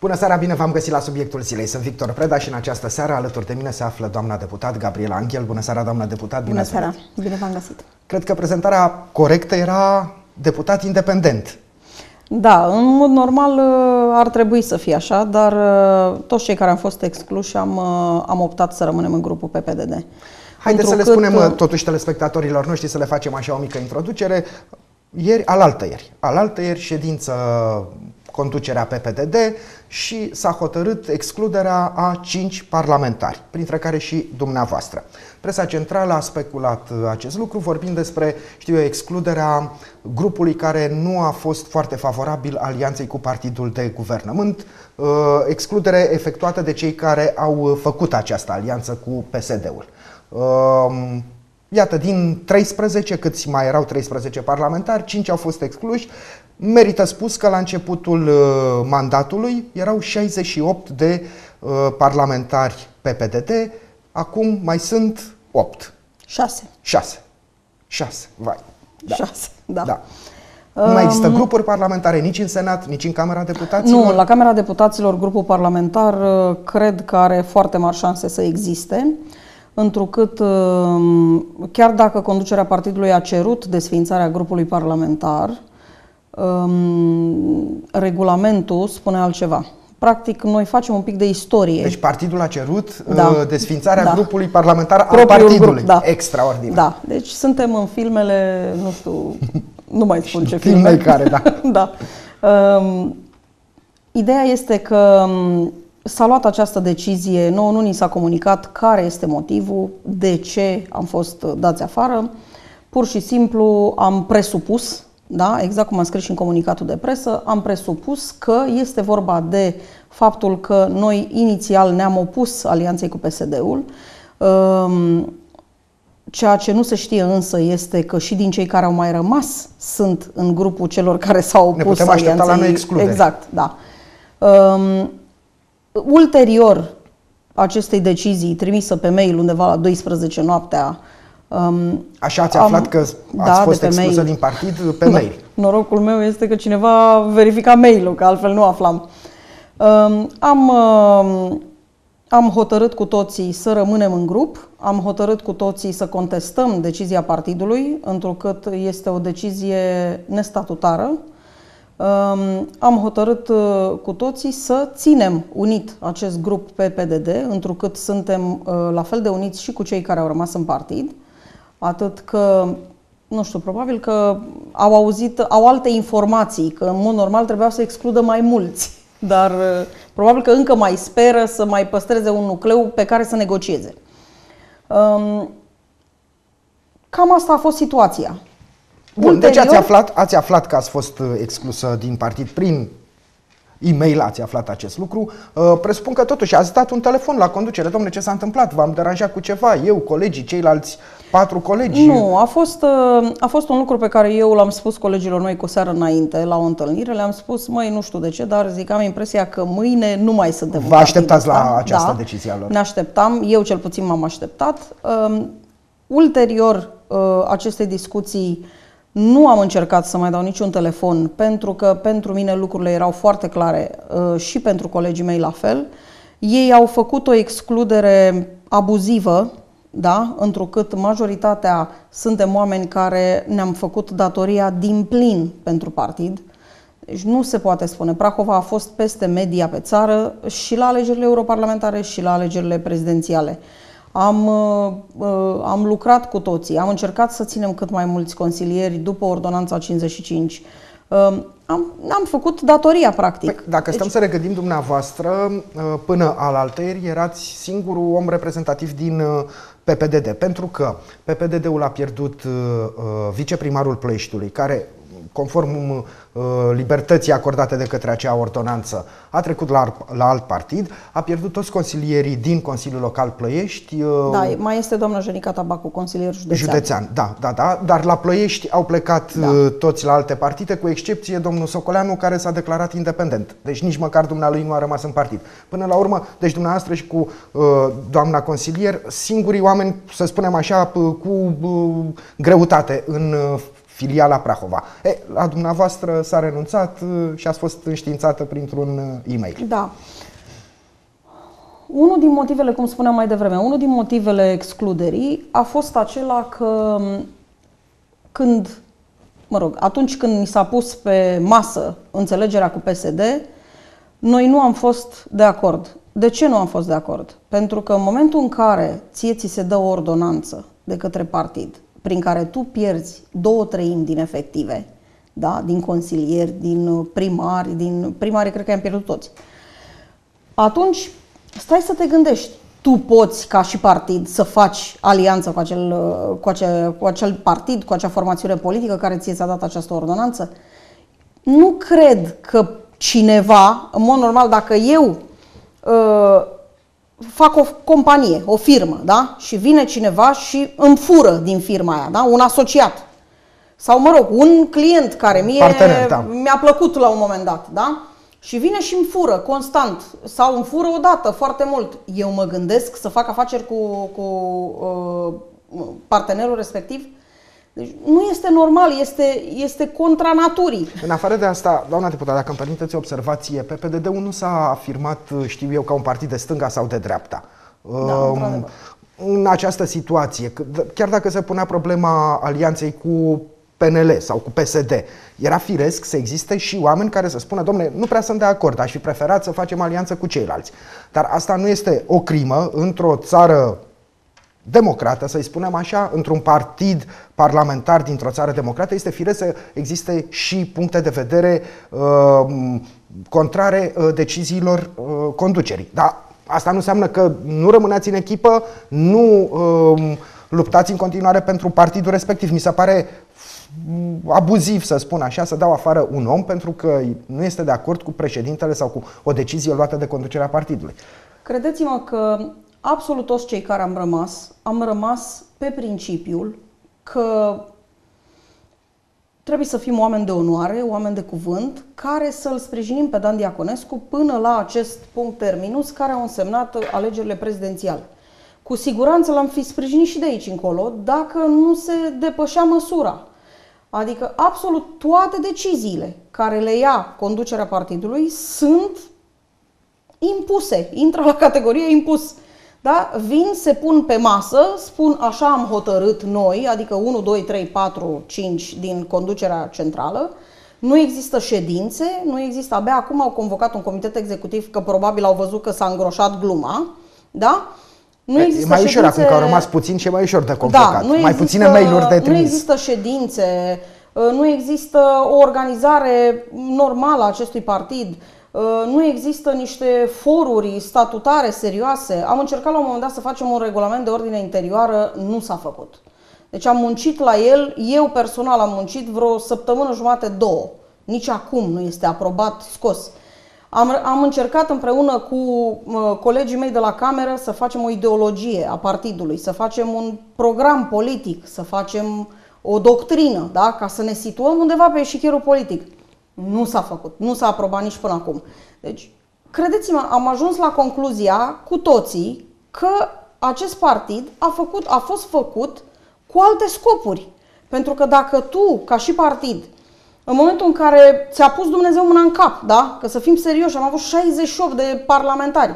Bună seara, bine v-am găsit la subiectul zilei. Sunt Victor Preda și în această seară alături de mine se află doamna deputat Gabriela Anghel. Bună seara, doamna deputat. Bună seara, bine v-am găsit. Cred că prezentarea corectă era deputat independent. Da, în mod normal ar trebui să fie așa, dar toți cei care am fost excluși am optat să rămânem în grupul PPDD. Haideți să le spunem totuși telespectatorilor noștri, să le facem așa o mică introducere. Alaltăieri, ședință conducerea PPDD și s-a hotărât excluderea a 5 parlamentari, printre care și dumneavoastră. Presa centrală a speculat acest lucru, vorbind despre, excluderea grupului care nu a fost foarte favorabil alianței cu partidul de guvernământ, excludere efectuată de cei care au făcut această alianță cu PSD-ul. Iată, din 13, câți mai erau 13 parlamentari, 5 au fost excluși. Merită spus că la începutul mandatului erau 68 de parlamentari PPDD, acum mai sunt 8. 6. Vai. Da. 6, da. Da. Nu mai există grupuri parlamentare nici în Senat, nici în Camera Deputaților? Nu, la Camera Deputaților grupul parlamentar cred că are foarte mari șanse să existe, întrucât chiar dacă conducerea partidului a cerut desființarea grupului parlamentar, regulamentul spune altceva. Practic, noi facem un pic de istorie. Deci partidul a cerut desființarea grupului parlamentar al partidului. Grup, da. Extraordinar. Da. Deci suntem în filmele, nu știu, nu mai spun ce filme. Care, da. Da. Ideea este că s-a luat această decizie, nouă nu ni s-a comunicat care este motivul, de ce am fost dați afară. Pur și simplu am presupus, da, exact cum am scris și în comunicatul de presă, am presupus că este vorba de faptul că noi inițial ne-am opus alianței cu PSD-ul. Ceea ce nu se știe însă este că și din cei care au mai rămas sunt în grupul celor care s-au opus alianței. Ne putem aștepta la neexcludere. Exact, da. Ulterior acestei decizii trimisă pe mail undeva la 12 noaptea, așa ați aflat că ați fost exclusă din partid pe mail. Norocul meu este că cineva verifica mail-ul, că altfel nu aflam. Am hotărât cu toții să rămânem în grup, am hotărât cu toții să contestăm decizia partidului, întrucât este o decizie nestatutară. Am hotărât cu toții să ținem unit acest grup PPDD, întrucât suntem la fel de uniți și cu cei care au rămas în partid. Atât că, nu știu, probabil că au auzit, au alte informații, că în mod normal trebuia să excludă mai mulți, dar probabil că încă mai speră să mai păstreze un nucleu pe care să negocieze. Cam asta a fost situația. Bun, ulterior, deci ați aflat că ați fost exclusă din partid prin e-mail, ați aflat acest lucru. Presupun că totuși ați dat un telefon la conducere. Domnule, ce s-a întâmplat? V-am deranjat cu ceva? Eu, colegii, ceilalți 4 colegi? Nu, a fost un lucru pe care eu l-am spus colegilor mei cu o seară înainte, la o întâlnire. Le-am spus, măi, nu știu de ce, dar zic, am impresia că mâine nu mai suntem. Vă așteptați la această decizie a lor? Ne așteptam, eu cel puțin m-am așteptat. Ulterior acestei discuții nu am încercat să mai dau niciun telefon, pentru că pentru mine lucrurile erau foarte clare și pentru colegii mei la fel. Ei au făcut o excludere abuzivă, da? Întrucât majoritatea suntem oameni care ne-am făcut datoria din plin pentru partid. Deci nu se poate spune. Prahova a fost peste media pe țară și la alegerile europarlamentare și la alegerile prezidențiale. Am lucrat cu toții, am încercat să ținem cât mai mulți consilieri după ordonanța 55. Am făcut datoria, practic. Păi, dacă stăm să regândim, dumneavoastră, până alaltăieri erați singurul om reprezentativ din PPDD, pentru că PPDD-ul a pierdut viceprimarul Ploieștiului, care, conform libertății acordate de către acea ordonanță, a trecut la alt partid, a pierdut toți consilierii din Consiliul Local Ploiești. Da, mai este doamna Jenica Tabacu, consilier județean. Da, dar la Ploiești au plecat toți la alte partide, cu excepție domnul Socoleanu, care s-a declarat independent. Deci nici măcar dumnealui nu a rămas în partid. Până la urmă, deci dumneavoastră și cu doamna consilier, singurii oameni, să spunem așa, cu greutate în filiala Prahova. E, la dumneavoastră s-a renunțat și ați fost înștiințată printr-un e-mail. Da. Unul din motivele, cum spuneam mai devreme, unul din motivele excluderii a fost acela că când, mă rog, atunci când mi s-a pus pe masă înțelegerea cu PSD, noi nu am fost de acord. De ce nu am fost de acord? Pentru că în momentul în care ție ți se dă o ordonanță de către partid, prin care tu pierzi 2/3 din efective, da? Din consilieri, din primari, cred că i-am pierdut toți, atunci stai să te gândești. Tu poți, ca și partid, să faci alianță cu acel partid, cu acea formațiune politică care ție ți-a dat această ordonanță? Nu cred că cineva, în mod normal, dacă eu fac o companie, o firmă, da? Și vine cineva și îmi fură din firma aia, da? Un asociat sau, mă rog, un client care mi-a plăcut la un moment dat, da? Și vine și îmi fură constant sau îmi fură odată foarte mult. Eu mă gândesc să fac afaceri cu partenerul respectiv. Deci nu este normal, este contra naturii. În afară de asta, doamna deputată, dacă îmi permiteți o observație, PPDD-ul nu s-a afirmat, știu eu, ca un partid de stânga sau de dreapta. Da, în această situație, chiar dacă se punea problema alianței cu PNL sau cu PSD, era firesc să existe și oameni care să spună: dom'le, nu prea sunt de acord, aș fi preferat să facem alianță cu ceilalți. Dar asta nu este o crimă într-o țară democrată, să-i spunem așa, într-un partid parlamentar dintr-o țară democrată. Este firesc să existe și puncte de vedere contrare deciziilor conducerii. Dar asta nu înseamnă că nu rămâneați în echipă, nu luptați în continuare pentru partidul respectiv. Mi se pare abuziv, să spun așa, să dau afară un om pentru că nu este de acord cu președintele sau cu o decizie luată de conducerea partidului. Credeți-mă că absolut toți cei care am rămas pe principiul că trebuie să fim oameni de onoare, oameni de cuvânt, care să-l sprijinim pe Dan Diaconescu până la acest punct terminus, care au însemnat alegerile prezidențiale. Cu siguranță l-am fi sprijinit și de aici încolo dacă nu se depășea măsura. Adică absolut toate deciziile care le ia conducerea partidului sunt impuse, intră la categorie impus. Da? Vin, se pun pe masă, spun așa am hotărât noi, adică 1, 2, 3, 4, 5 din conducerea centrală. Nu există ședințe, nu există, abia acum au convocat un comitet executiv că probabil au văzut că s-a îngroșat gluma. Da? Nu există mai ușor ședințe... acum că au rămas puțin și mai ușor de convocat, da, mai puține mail-uri de trimis. Nu există ședințe, nu există o organizare normală a acestui partid, nu există niște foruri statutare serioase. Am încercat la un moment dat să facem un regulament de ordine interioară, nu s-a făcut. Deci am muncit la el, eu personal am muncit vreo săptămână jumate, două. Nici acum nu este aprobat, scos. Am încercat împreună cu colegii mei de la cameră să facem o ideologie a partidului, să facem un program politic, să facem o doctrină, da? Ca să ne situăm undeva pe eșichierul politic. Nu s-a făcut, nu s-a aprobat nici până acum. Deci, credeți-mă, am ajuns la concluzia cu toții că acest partid a fost făcut cu alte scopuri. Pentru că dacă tu, ca și partid, în momentul în care ți-a pus Dumnezeu mâna în cap, da? Că să fim serioși, am avut 68 de parlamentari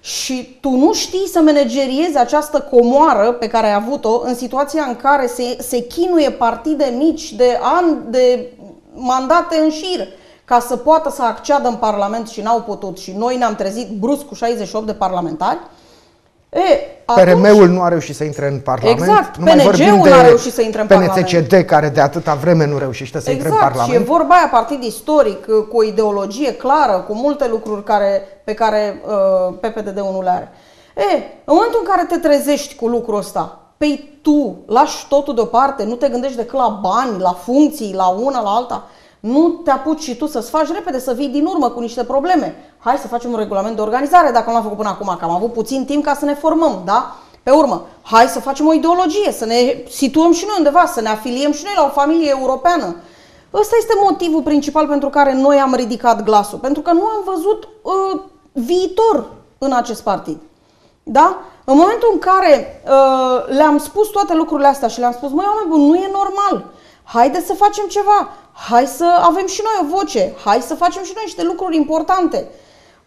și tu nu știi să manageriezi această comoară pe care ai avut-o în situația în care se chinuie partide mici de ani, de mandate în șir, ca să poată să acceadă în Parlament și n-au putut și noi ne-am trezit brusc cu 68 de parlamentari. PRM-ul nu a reușit să intre în Parlament. Exact, PNG-ul nu a reușit să intre în Parlament. PNCD, care de atâta vreme nu reușește să intre în Parlament. Și e vorba aia, partid istoric, cu o ideologie clară, cu multe lucruri pe care PPDD-ul nu le are. În momentul în care te trezești cu lucrul ăsta, păi tu lași totul deoparte, nu te gândești decât la bani, la funcții, la una, la alta. Nu te apuci și tu să-ți faci repede, să vii din urmă cu niște probleme. Hai să facem un regulament de organizare, dacă nu l-am făcut până acum, că am avut puțin timp ca să ne formăm, da? Pe urmă, hai să facem o ideologie, să ne situăm și noi undeva, să ne afiliem și noi la o familie europeană. Ăsta este motivul principal pentru care noi am ridicat glasul, pentru că nu am văzut viitor în acest partid. Da? În momentul în care le-am spus toate lucrurile astea și le-am spus: măi, oameni buni, nu e normal. Haideți să facem ceva, hai să avem și noi o voce, hai să facem și noi niște lucruri importante,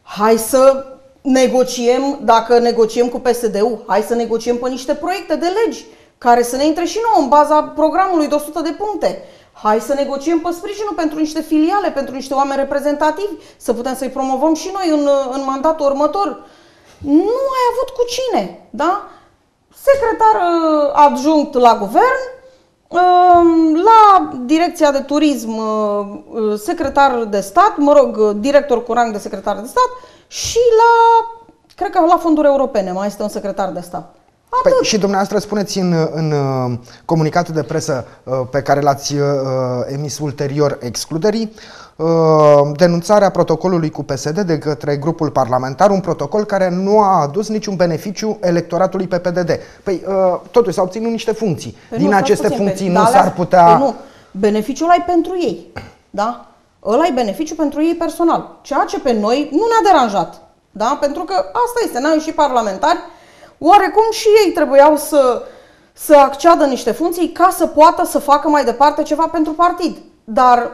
hai să negociem, dacă negociem cu PSD-ul, hai să negociem pe niște proiecte de legi care să ne intre și nouă în baza programului de 100 de puncte. Hai să negociem pe sprijinul pentru niște filiale, pentru niște oameni reprezentativi, să putem să-i promovăm și noi în mandatul următor. Nu ai avut cu cine, da? Secretar adjunct la guvern, la direcția de turism, secretar de stat, mă rog, director cu rang de secretar de stat și la, cred că la fonduri europene mai este un secretar de stat. Păi, și dumneavoastră spuneți în comunicatul de presă pe care l-ați emis ulterior excluderii, denunțarea protocolului cu PSD de către grupul parlamentar, un protocol care nu a adus niciun beneficiu electoratului PPDD. Păi totuși s-au obținut niște funcții. Păi din aceste funcții nu s-ar putea... Păi nu. Beneficiul ai pentru ei, da? Ăla-i beneficiu pentru ei personal. Ceea ce pe noi nu ne-a deranjat, da? Pentru că asta este, n-au ieșit parlamentari, oarecum și ei trebuiau să acceadă niște funcții ca să poată să facă mai departe ceva pentru partid. Dar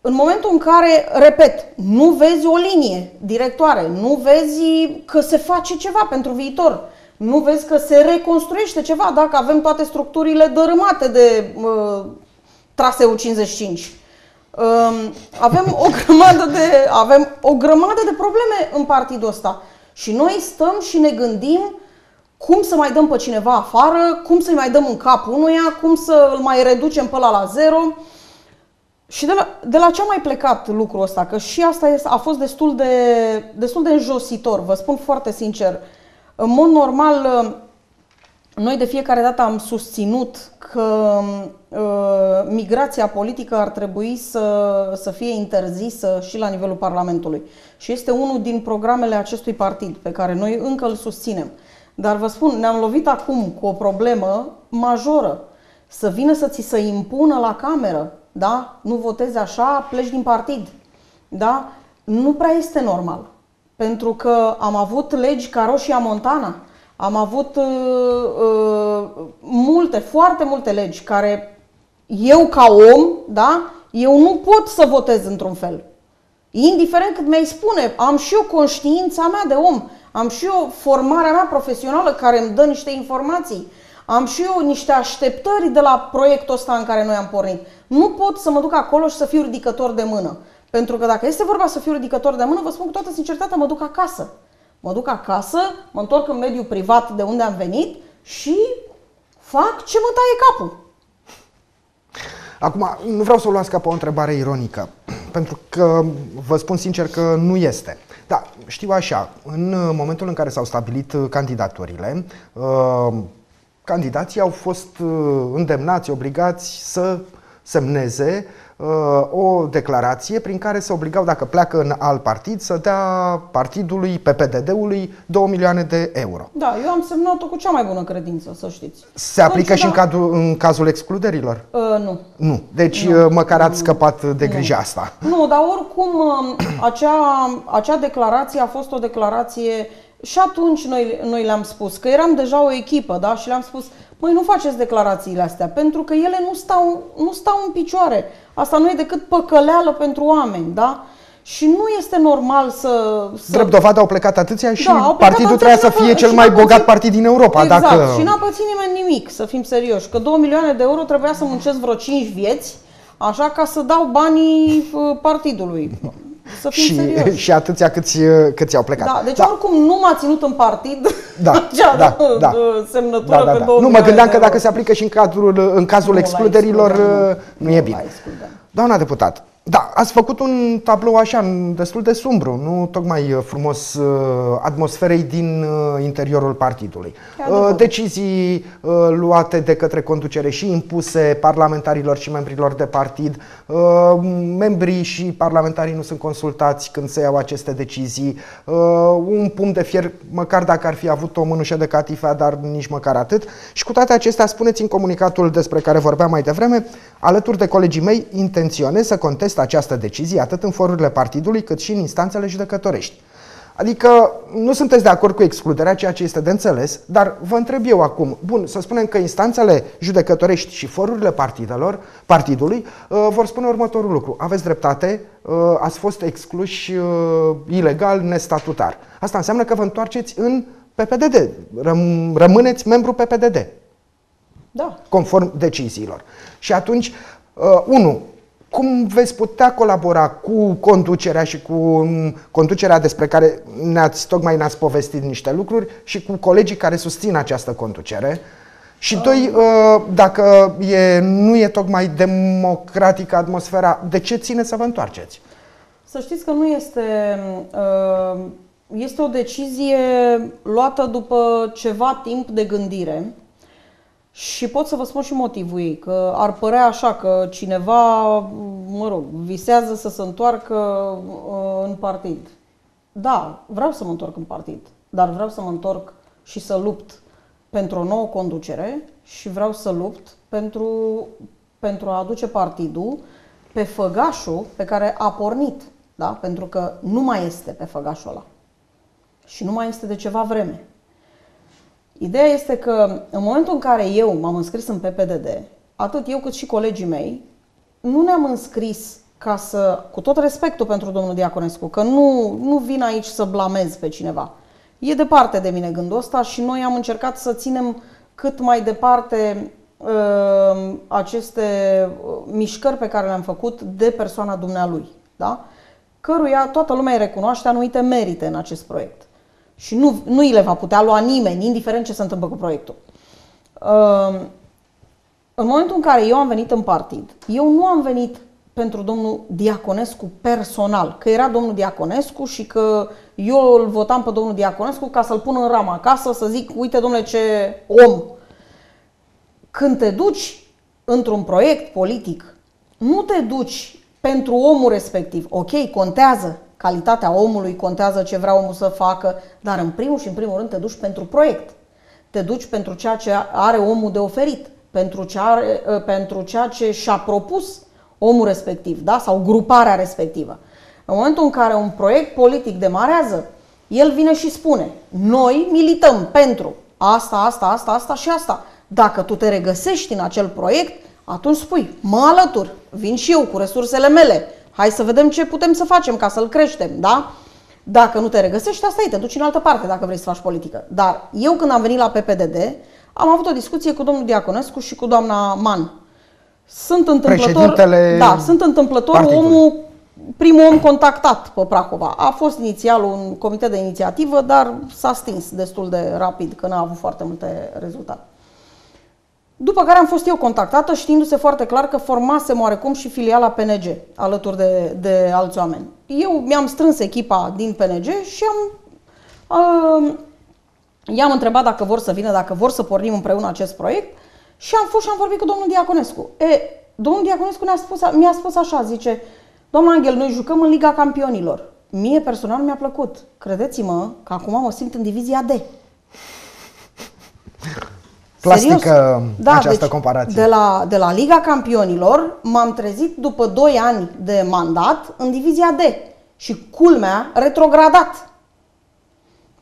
în momentul în care, repet, nu vezi o linie directoare, nu vezi că se face ceva pentru viitor, nu vezi că se reconstruiește ceva, dacă avem toate structurile dărâmate de traseul 55. Avem o grămadă de probleme în partidul ăsta. Și noi stăm și ne gândim cum să mai dăm pe cineva afară, cum să-i mai dăm în cap unuia, cum să-l mai reducem pe ăla la zero. Și de la ce am mai plecat lucrul ăsta? Că și asta a fost destul de înjositor, vă spun foarte sincer. În mod normal, noi de fiecare dată am susținut că migrația politică ar trebui să fie interzisă și la nivelul Parlamentului. Și este unul din programele acestui partid pe care noi încă îl susținem. Dar vă spun, ne-am lovit acum cu o problemă majoră. Să vină să ți se impună la cameră, da? Nu votezi așa, pleci din partid, da? Nu prea este normal. Pentru că am avut legi ca Roșia Montana. Am avut foarte multe legi care eu ca om, da, eu nu pot să votez într-un fel. Indiferent cât mi-ai spune, am și eu conștiința mea de om, am și eu formarea mea profesională care îmi dă niște informații, am și eu niște așteptări de la proiectul ăsta în care noi am pornit. Nu pot să mă duc acolo și să fiu ridicător de mână. Pentru că dacă este vorba să fiu ridicător de mână, vă spun cu toată sinceritatea, mă duc acasă. Mă duc acasă, mă întorc în mediul privat de unde am venit și fac ce mă taie capul. Acum, nu vreau să o luați ca pe o întrebare ironică, pentru că vă spun sincer că nu este. Da, știu așa, în momentul în care s-au stabilit candidaturile, candidații au fost îndemnați, obligați să semneze o declarație prin care se obligau, dacă pleacă în alt partid, să dea partidului, PPDD-ului, 2 milioane de euro. Da, eu am semnat-o cu cea mai bună credință, să știți. Se aplică și în cazul excluderilor? Nu. Nu. Deci nu. Măcar ați scăpat de grija asta. Nu, dar oricum acea declarație a fost o declarație și atunci noi le-am spus, că eram deja o echipă, da? Și le-am spus, măi, nu faceți declarațiile astea, pentru că ele nu stau în picioare. Asta nu e decât păcăleală pentru oameni, da? Și nu este normal să... Drept dovadă au plecat atâția și partidul trebuia să fie cel mai bogat partid din Europa. Exact, dacă... și n-a pățit nimeni nimic, să fim serioși, că 2 milioane de euro trebuia să muncesc vreo 5 vieți, așa, ca să dau banii partidului. Să fim serioși. Și atâția câți au plecat. Da, deci oricum nu m-a ținut în partid acea semnătură pe 2 milioane de euro. Nu, mă gândeam că dacă se aplică și în cazul excluderilor, nu e bine. Doamna deputat, da, ați făcut un tablou așa, destul de sumbru, nu tocmai frumos atmosferei din interiorul partidului. Decizii luate de către conducere și impuse parlamentarilor și membrilor de partid. Membrii și parlamentarii nu sunt consultați când se iau aceste decizii. Un pumn de fier, măcar dacă ar fi avut o mânușă de catifea, dar nici măcar atât. Și cu toate acestea, spuneți în comunicatul despre care vorbeam mai devreme, alături de colegii mei, intenționez să contest această decizie atât în forurile partidului cât și în instanțele judecătorești. Adică nu sunteți de acord cu excluderea, ceea ce este de înțeles, dar vă întreb eu acum, bun, să spunem că instanțele judecătorești și forurile partidului vor spune următorul lucru. Aveți dreptate, ați fost excluși ilegal, nestatutar. Asta înseamnă că vă întoarceți în PPDD, rămâneți membru PPDD, da, conform deciziilor. Și atunci, unu, cum veți putea colabora cu conducerea și cu conducerea despre care tocmai ne-ați povestit niște lucruri și cu colegii care susțin această conducere? Și doi, dacă nu e tocmai democratică atmosfera, de ce ține să vă întoarceți? Să știți că nu este... Este o decizie luată după ceva timp de gândire. Și pot să vă spun și motivul ei, că ar părea așa că cineva, mă rog, visează să se întoarcă în partid. Da, vreau să mă întorc în partid, dar vreau să mă întorc și să lupt pentru o nouă conducere și vreau să lupt pentru a aduce partidul pe făgașul pe care a pornit, da? Pentru că nu mai este pe făgașul ăla și nu mai este de ceva vreme. Ideea este că în momentul în care eu m-am înscris în PPDD, atât eu cât și colegii mei, nu ne-am înscris ca să, cu tot respectul pentru domnul Diaconescu, că nu vin aici să blamez pe cineva. E departe de mine gândul ăsta și noi am încercat să ținem cât mai departe aceste mișcări pe care le-am făcut de persoana dumnealui, da? Căruia toată lumea îi recunoaște anumite merite în acest proiect. Și nu îi le va putea lua nimeni, indiferent ce se întâmplă cu proiectul. În momentul în care eu am venit în partid, eu nu am venit pentru domnul Diaconescu personal, că era domnul Diaconescu și că eu îl votam pe domnul Diaconescu ca să-l pun în ramă acasă, să zic, uite domnule ce om. Când te duci într-un proiect politic, nu te duci pentru omul respectiv. Ok, contează. Calitatea omului, contează ce vrea omul să facă, dar în primul și în primul rând te duci pentru proiect. Te duci pentru ceea ce are omul de oferit, pentru ceea ce și-a propus omul respectiv, da? Sau gruparea respectivă. În momentul în care un proiect politic demarează, el vine și spune, noi milităm pentru asta, asta, asta, asta și asta. Dacă tu te regăsești în acel proiect, atunci spui, mă alătur, vin și eu cu resursele mele. Hai să vedem ce putem să facem ca să-l creștem, da? Dacă nu te regăsești, asta e, te duci în altă parte dacă vrei să faci politică. Dar eu când am venit la PPDD, am avut o discuție cu domnul Diaconescu și cu doamna Man. Sunt întâmplător omul, primul om contactat pe Prahova. A fost inițial un comitet de inițiativă, dar s-a stins destul de rapid, că n-a avut foarte multe rezultate. După care am fost eu contactată, știindu-se foarte clar că formasem oarecum și filiala PNG, alături de alți oameni. Eu mi-am strâns echipa din PNG și i-am întrebat dacă vor să vină, dacă vor să pornim împreună acest proiect și am fost și am vorbit cu domnul Diaconescu. Domnul Diaconescu mi-a spus așa, zice, doamna Anghel, noi jucăm în Liga Campionilor. Mie personal mi-a plăcut. Credeți-mă că acum mă simt în divizia D. Plastică această comparație. De la Liga Campionilor m-am trezit după 2 ani de mandat în divizia D și culmea retrogradat.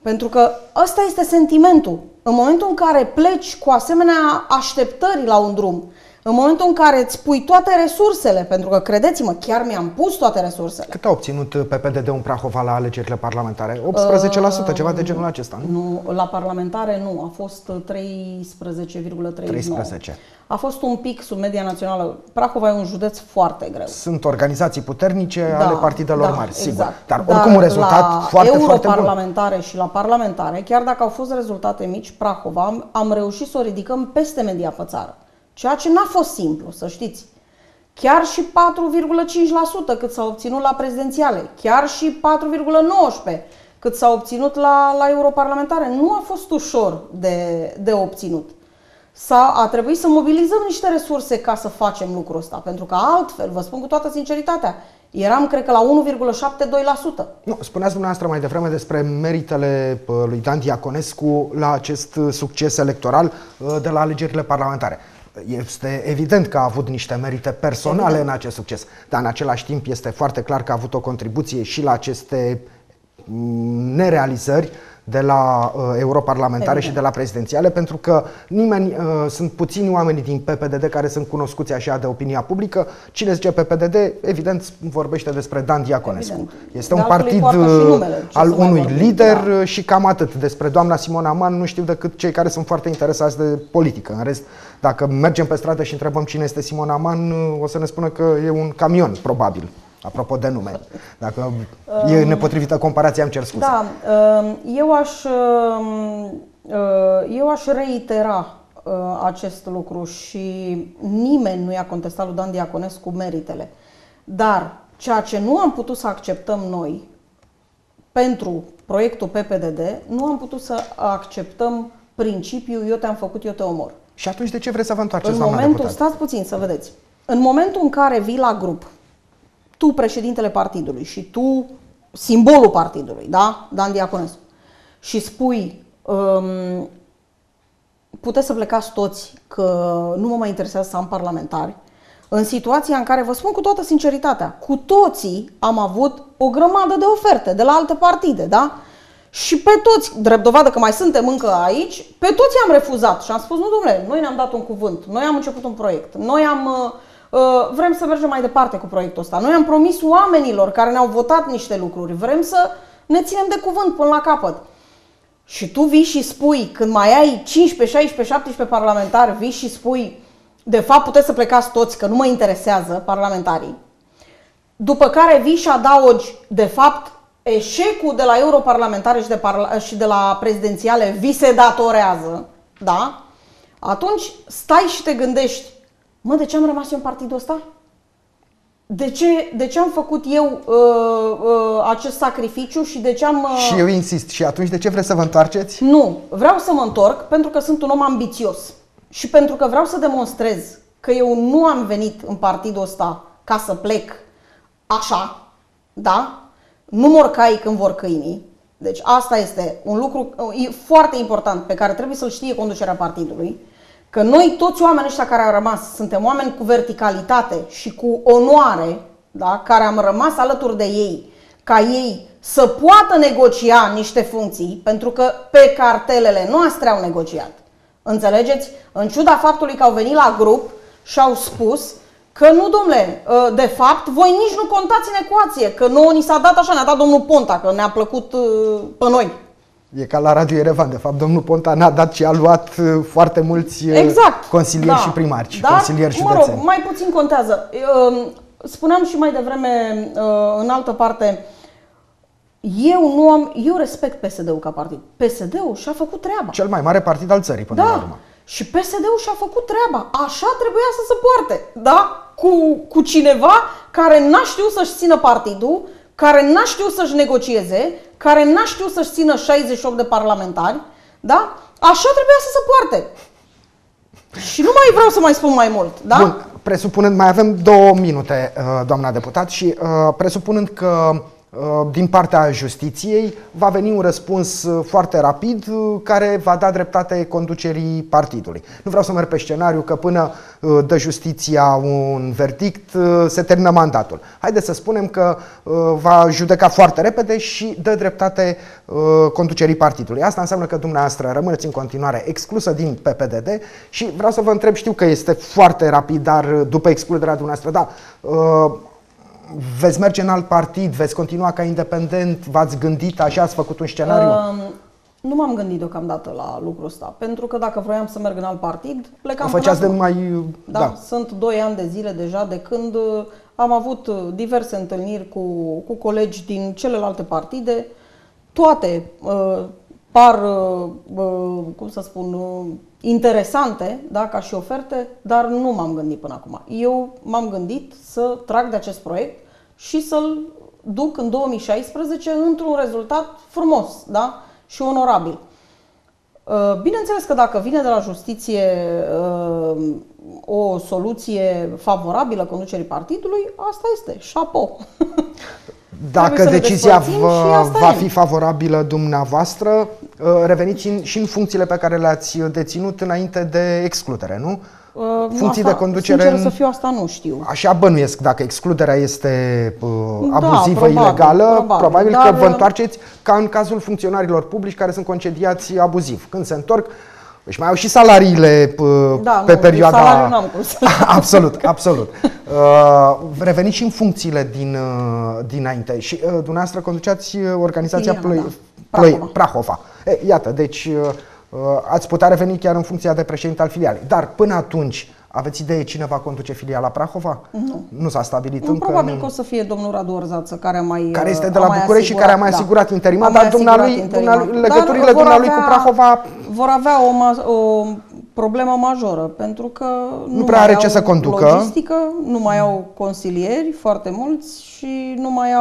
Pentru că ăsta este sentimentul. În momentul în care pleci cu asemenea așteptări la un drum, în momentul în care îți pui toate resursele, pentru că, credeți-mă, chiar mi-am pus toate resursele. Cât a obținut PPDD-ul în Prahova la alegerile parlamentare? 18%, ceva de genul acesta, nu? Nu, la parlamentare nu. A fost 13,39. A fost un pic sub media națională. Prahova e un județ foarte greu. Sunt organizații puternice, da, ale partidelor, da, mari, exact, sigur. Dar oricum un rezultat foarte, foarte bun. La europarlamentare și la parlamentare, chiar dacă au fost rezultate mici, Prahova am reușit să o ridicăm peste media pe țară. Ceea ce n-a fost simplu, să știți. Chiar și 4,5% cât s-a obținut la prezidențiale, chiar și 4,19% cât s-a obținut la europarlamentare, nu a fost ușor de obținut. A trebuit să mobilizăm niște resurse ca să facem lucrul ăsta, pentru că altfel, vă spun cu toată sinceritatea, eram, cred că, la 1,72%. Nu, spuneați dumneavoastră mai devreme despre meritele lui Dan Diaconescu la acest succes electoral de la alegerile parlamentare. Este evident că a avut niște merite personale, evident, în acest succes, dar în același timp este foarte clar că a avut o contribuție și la aceste nerealizări de la europarlamentare și de la prezidențiale, pentru că nimeni, sunt puțini oamenii din PPDD care sunt cunoscuți așa de opinia publică. Cine zice PPDD, evident, vorbește despre Dan Diaconescu. Evident. Este de un partid al unui lider și cam atât. Despre doamna Simona Man nu știu decât cei care sunt foarte interesați de politică. În rest, dacă mergem pe stradă și întrebăm cine este Simona Man, o să ne spună că e un camion, probabil. Apropo de nume, dacă e nepotrivită comparația, îmi cer scuze. Da, eu aș reitera acest lucru și nimeni nu i-a contestat lui Dan Diaconescu meritele. Dar ceea ce nu am putut să acceptăm noi pentru proiectul PPDD, nu am putut să acceptăm principiul eu te-am făcut, eu te omor. Și atunci de ce vreți să vă întoarceți la deputat? Stați puțin să vedeți. În momentul în care vii la grup, tu președintele partidului și tu simbolul partidului, da? Dan Diaconescu, și spui puteți să plecați toți că nu mă mai interesează să am parlamentari, în situația în care, vă spun cu toată sinceritatea, cu toții am avut o grămadă de oferte de la alte partide, da? Și pe toți, drept dovadă că mai suntem încă aici, pe toți am refuzat și am spus, nu domnule, noi ne-am dat un cuvânt, noi am început un proiect, noi am... vrem să mergem mai departe cu proiectul ăsta. Noi am promis oamenilor care ne-au votat niște lucruri. Vrem să ne ținem de cuvânt până la capăt. Și tu vii și spui, când mai ai 15, 16, 17 parlamentari, vii și spui, de fapt puteți să plecați toți, că nu mă interesează parlamentarii. După care vii și adaugi, de fapt, eșecul de la europarlamentare și de la prezidențiale vi se datorează. Da? Atunci stai și te gândești, mă, de ce am rămas eu în partidul ăsta? De ce am făcut eu acest sacrificiu și de ce am... Și eu insist. Și atunci de ce vreți să vă întoarceți? Nu. Vreau să mă întorc pentru că sunt un om ambițios. Și pentru că vreau să demonstrez că eu nu am venit în partidul ăsta ca să plec așa. Da? Nu mor caii când vor câinii. Deci asta este un lucru foarte important pe care trebuie să-l știe conducerea partidului. Că noi toți oamenii ăștia care au rămas suntem oameni cu verticalitate și cu onoare, da? Care am rămas alături de ei, ca ei să poată negocia niște funcții, pentru că pe cartelele noastre au negociat. Înțelegeți? În ciuda faptului că au venit la grup și au spus că nu, domnule, de fapt, voi nici nu contați în ecuație, că nouă ni s-a dat așa, ne-a dat domnul Ponta, că ne-a plăcut pe noi. E ca la Radio Erevan, de fapt, domnul Ponta n-a dat și a luat foarte mulți consilieri și primari, consilieri județeni. Mă rog, mai puțin contează. Spuneam și mai devreme, în altă parte, eu respect PSD-ul ca partid. PSD-ul și-a făcut treaba. Cel mai mare partid al țării, până la urmă. Și PSD-ul și-a făcut treaba. Așa trebuia să se poarte, da? Cu cineva care n-a știut să-și țină partidul, care n-a știut să-și negocieze, care n-a știut să-și țină 68 de parlamentari, da? Așa trebuia să se poarte. Și nu mai vreau să mai spun mai mult, da? Bun, presupunând, mai avem 2 minute, doamna deputat, și presupunând că din partea justiției va veni un răspuns foarte rapid care va da dreptate conducerii partidului. Nu vreau să merg pe scenariu că până dă justiția un verdict se termină mandatul. Haideți să spunem că va judeca foarte repede și dă dreptate conducerii partidului. Asta înseamnă că dumneavoastră rămâneți în continuare exclusă din PPDD și vreau să vă întreb, știu că este foarte rapid, dar după excluderea dumneavoastră, da, veți merge în alt partid, veți continua ca independent, v-ați gândit așa, ați făcut un scenariu? Nu m-am gândit deocamdată la lucrul ăsta, pentru că dacă vroiam să merg în alt partid, plecam. O făceați de mai... Da. Sunt 2 ani de zile deja de când am avut diverse întâlniri cu colegi din celelalte partide, toate par, cum să spun, interesante, da, ca și oferte, dar nu m-am gândit până acum. Eu m-am gândit să trag de acest proiect și să-l duc în 2016 într-un rezultat frumos, da, și onorabil. Bineînțeles că dacă vine de la justiție o soluție favorabilă conducerii partidului, asta este, șapo. Dacă decizia va fi favorabilă dumneavoastră, reveniți și în funcțiile pe care le-ați deținut înainte de excludere, nu? Funcții asta, de conducere... Sincer să fiu, asta nu știu. Așa bănuiesc, dacă excluderea este abuzivă, probabil, ilegală, probabil dar, că vă întoarceți ca în cazul funcționarilor publici care sunt concediați abuziv. Când se întorc, își mai au și salariile pe perioada... Salariul n-am cum să... Absolut, absolut. Reveniți și în funcțiile dinainte. Și dumneavoastră conduceați organizația Prahova. E, iată, deci... ați putea reveni chiar în funcția de președinte al filialei. Dar până atunci, aveți idee cine va conduce filiala Prahova? Nu. Nu s-a stabilit încă. Probabil că o să fie domnul Radu Orzață, care este de la București și care a mai asigurat interimat, dar legăturile dumnealui cu Prahova... Vor avea o problemă majoră, pentru că nu prea are ce să conducă. Logistică, nu mai au consilieri, foarte mulți, și nu mai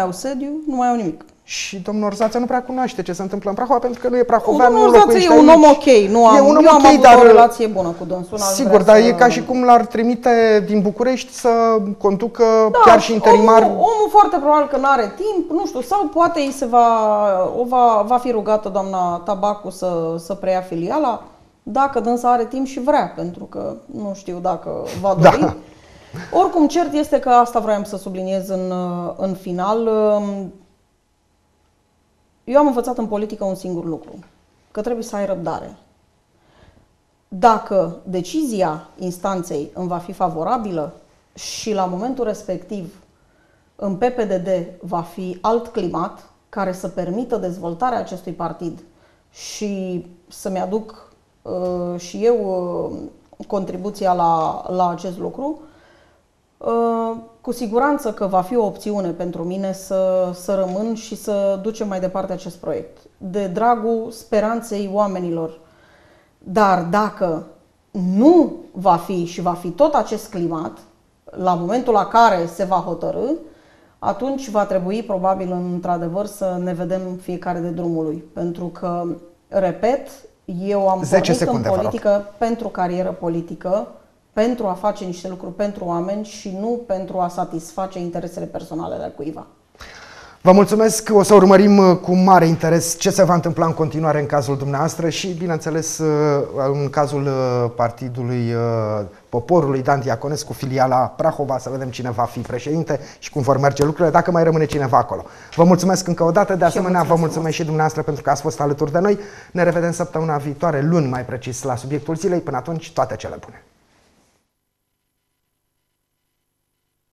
au sediu, nu mai au nimic. Și domnul Orzață nu prea cunoaște ce se întâmplă în Prahova, pentru că nu e prahovean, nu locuiește aici. E un om ok, eu am avut o relație bună cu dânsul. Sigur, dar e ca și cum l-ar trimite din București să conducă chiar și interimar. Omul foarte probabil că nu are timp, nu știu, sau poate îi se va fi rugată doamna Tabacu să preia filiala, dacă dânsa are timp și vrea, pentru că nu știu dacă va dori. Da. Oricum, cert este că asta vroiam să subliniez în final. Eu am învățat în politică un singur lucru, că trebuie să ai răbdare. Dacă decizia instanței îmi va fi favorabilă și la momentul respectiv în PPDD va fi alt climat care să permită dezvoltarea acestui partid și să-mi aduc și eu contribuția la acest lucru, cu siguranță că va fi o opțiune pentru mine să rămân și să ducem mai departe acest proiect, de dragul speranței oamenilor. Dar dacă nu va fi și va fi tot acest climat, la momentul la care se va hotărî, atunci va trebui probabil într-adevăr să ne vedem fiecare de drumul lui. Pentru că, repet, eu am pornit în politică pentru carieră politică, pentru a face niște lucruri pentru oameni și nu pentru a satisface interesele personale ale cuiva. Vă mulțumesc, o să urmărim cu mare interes ce se va întâmpla în continuare în cazul dumneavoastră și, bineînțeles, în cazul Partidului Poporului, Dan Diaconescu, filiala Prahova, să vedem cine va fi președinte și cum vor merge lucrurile, dacă mai rămâne cineva acolo. Vă mulțumesc încă o dată, de asemenea vă mulțumesc și dumneavoastră pentru că ați fost alături de noi. Ne revedem săptămâna viitoare, luni mai precis, la subiectul zilei. Până atunci, toate cele bune!